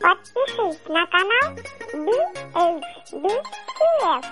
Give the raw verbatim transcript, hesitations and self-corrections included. Подпишись на канал би эйч би Kiev.